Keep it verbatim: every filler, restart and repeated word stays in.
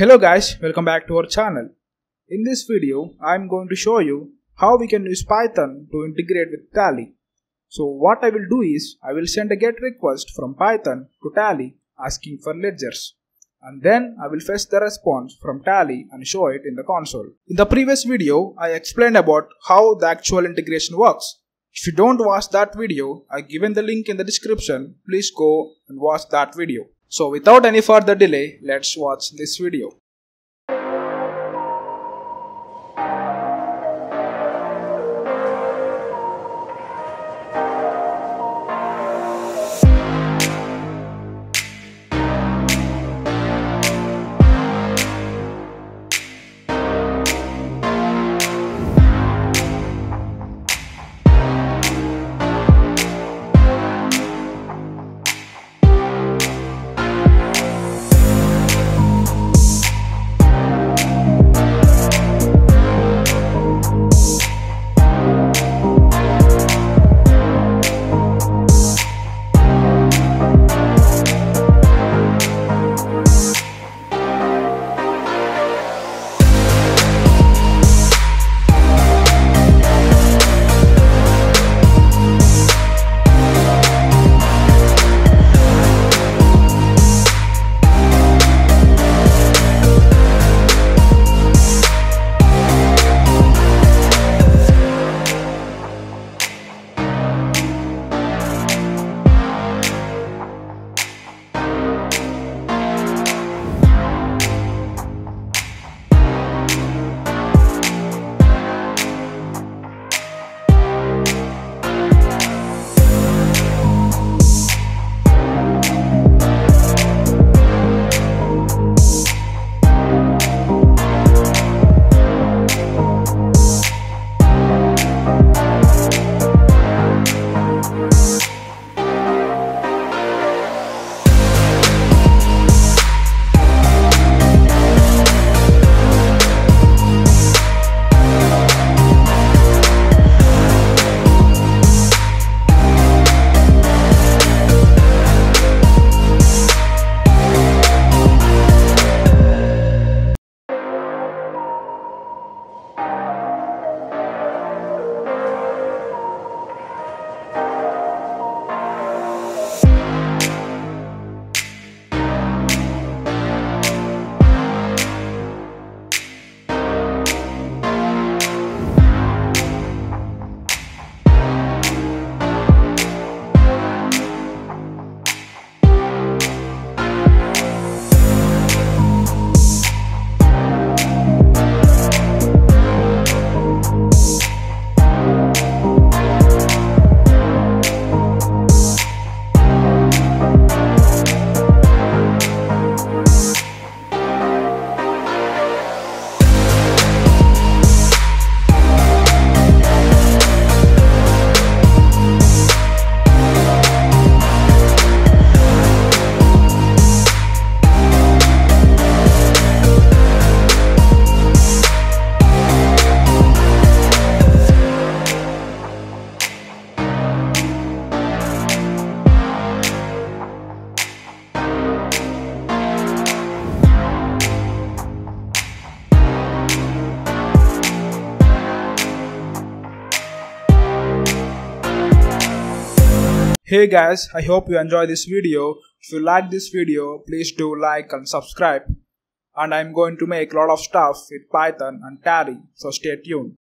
Hello guys, welcome back to our channel. In this video, I am going to show you how we can use Python to integrate with Tally. So what I will do is, I will send a GET request from Python to Tally asking for ledgers. And then I will fetch the response from Tally and show it in the console. In the previous video, I explained about how the actual integration works. If you don't watch that video, I have given the link in the description. Please go and watch that video. So without any further delay, let's watch this video. Hey guys, I hope you enjoy this video. If you like this video, please do like and subscribe. And I'm going to make a lot of stuff with Python and Tally, so stay tuned.